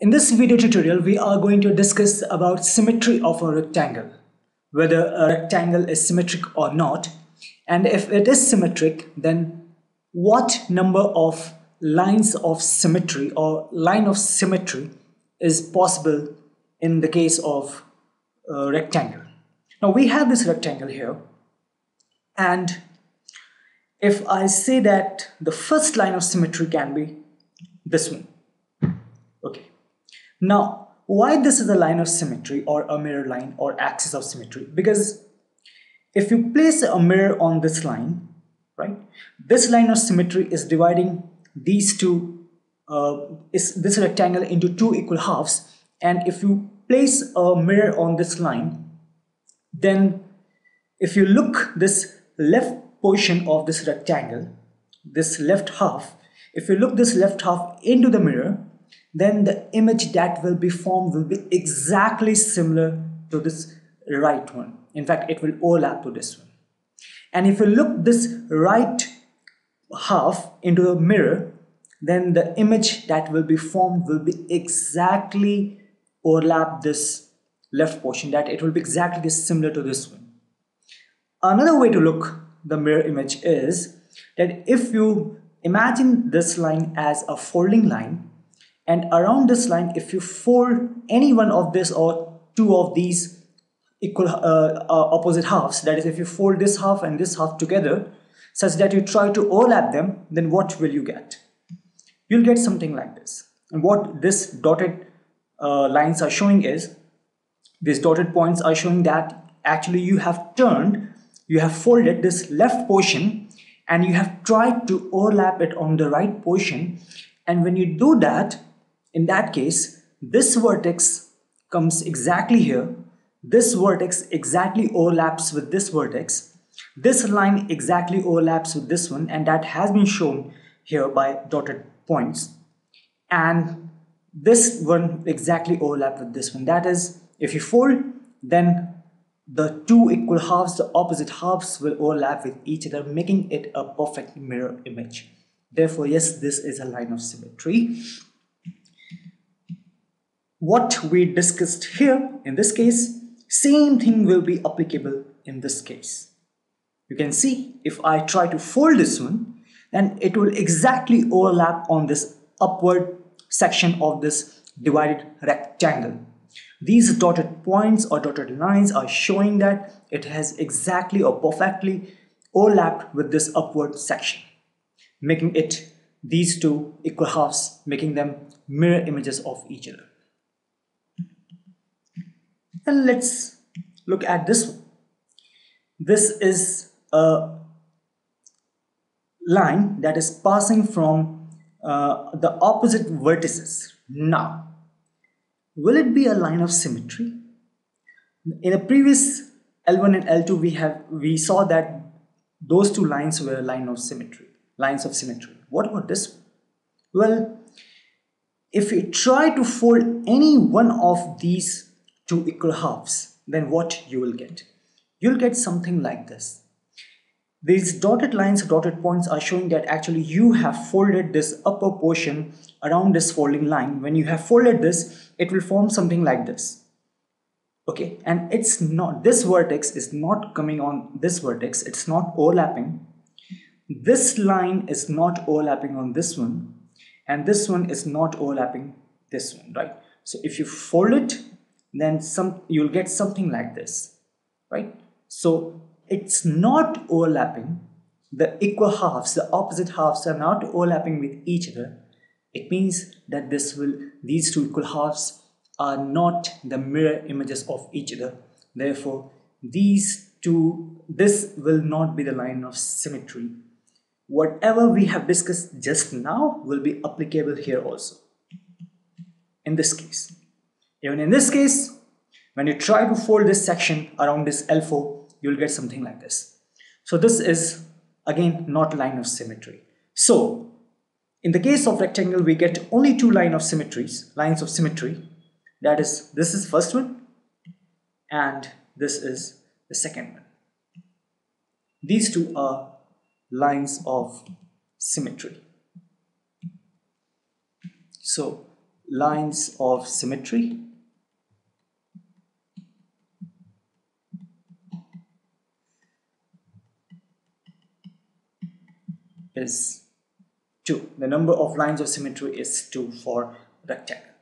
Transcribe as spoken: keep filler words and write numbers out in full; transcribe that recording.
In this video tutorial, we are going to discuss about symmetry of a rectangle, whether a rectangle is symmetric or not, and if it is symmetric, then what number of lines of symmetry or line of symmetry is possible in the case of a rectangle. Now we have this rectangle here, and if I say that the first line of symmetry can be this one. Okay. Now, why this is a line of symmetry or a mirror line or axis of symmetry? Because if you place a mirror on this line, right, this line of symmetry is dividing these two, uh, is this rectangle into two equal halves. And if you place a mirror on this line, then if you look this left portion of this rectangle, this left half, if you look this left half into the mirror, then the image that will be formed will be exactly similar to this right one. In fact, it will overlap to this one. And if you look this right half into the mirror, then the image that will be formed will be exactly overlap this left portion, that it will be exactly similar to this one. Another way to look the mirror image is that if you imagine this line as a folding line, and around this line, if you fold any one of this or two of these equal uh, uh, opposite halves, that is, if you fold this half and this half together such that you try to overlap them, then what will you get? You'll get something like this. And what this dotted uh, lines are showing is, these dotted points are showing that actually you have turned, you have folded this left portion and you have tried to overlap it on the right portion. And when you do that, in that case, this vertex comes exactly here. This vertex exactly overlaps with this vertex. This line exactly overlaps with this one, and that has been shown here by dotted points. And this one exactly overlaps with this one. That is, if you fold, then the two equal halves, the opposite halves, will overlap with each other, making it a perfect mirror image. Therefore, yes, this is a line of symmetry. What we discussed here in this case, same thing will be applicable in this case. You can see, if I try to fold this one, then it will exactly overlap on this upward section of this divided rectangle. These dotted points or dotted lines are showing that it has exactly or perfectly overlapped with this upward section, making it these two equal halves, making them mirror images of each other. And let's look at this one. This is a line that is passing from uh, the opposite vertices. Now, will it be a line of symmetry? In the previous L one and L two, we have we saw that those two lines were a line of symmetry, lines of symmetry. What about this one? Well, if you try to fold any one of these two equal halves, then what you will get? You'll get something like this. These dotted lines, dotted points are showing that actually you have folded this upper portion around this folding line. When you have folded this, it will form something like this. Okay, and it's not, this vertex is not coming on this vertex, it's not overlapping. This line is not overlapping on this one, and this one is not overlapping this one, right? So if you fold it, then some you'll get something like this, right? So it's not overlapping, the equal halves, the opposite halves are not overlapping with each other. It means that this will, these two equal halves are not the mirror images of each other. Therefore, these two, this will not be the line of symmetry. Whatever we have discussed just now will be applicable here also. In this case, even in this case, when you try to fold this section around this L four, you'll get something like this. So this is again not line of symmetry. So in the case of rectangle, we get only two line of symmetries, lines of symmetry. That is, this is first one and this is the second one. These two are lines of symmetry. So lines of symmetry. Is two. The number of lines of symmetry is two for rectangle.